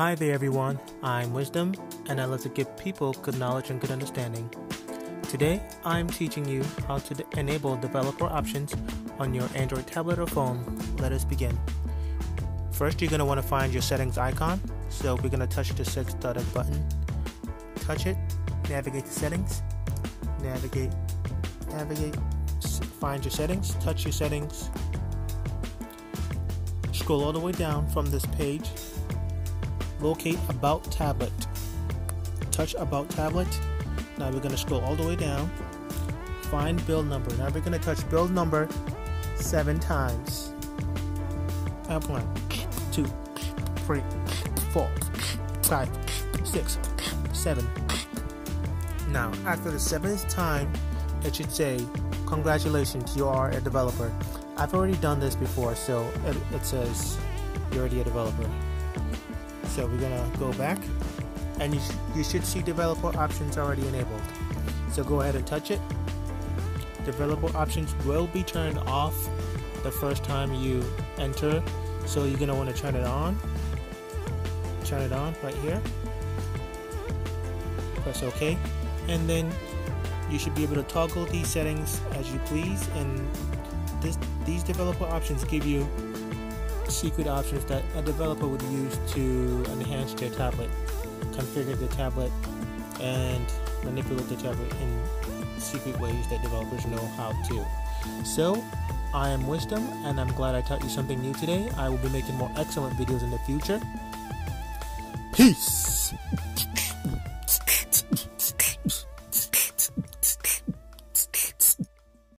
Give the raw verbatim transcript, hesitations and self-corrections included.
Hi there everyone, I'm Wisdom, and I love to give people good knowledge and good understanding. Today, I'm teaching you how to enable developer options on your Android tablet or phone. Let us begin. First, you're going to want to find your settings icon, so we're going to touch the six-dotted button. Touch it, navigate to settings, navigate, navigate, find your settings, touch your settings, scroll all the way down from this page. Locate About Tablet. Touch About Tablet. Now we're going to scroll all the way down. Find build number. Now we're going to touch build number seven times. And one, two, three, four, five, six, seven. Now, after the seventh time, it should say, "Congratulations, you are a developer." I've already done this before, so it, it says you're already a developer. So we're gonna go back, and you, sh you should see developer options already enabled. So go ahead and touch it. Developer options will be turned off the first time you enter, so you're gonna want to turn it on. Turn it on right here. Press OK, and then you should be able to toggle these settings as you please. And this, these developer options give you secret options that a developer would use to enhance their tablet, configure the tablet, and manipulate the tablet in secret ways that developers know how to. So, I am Wisdom, and I'm glad I taught you something new today. I will be making more excellent videos in the future. Peace!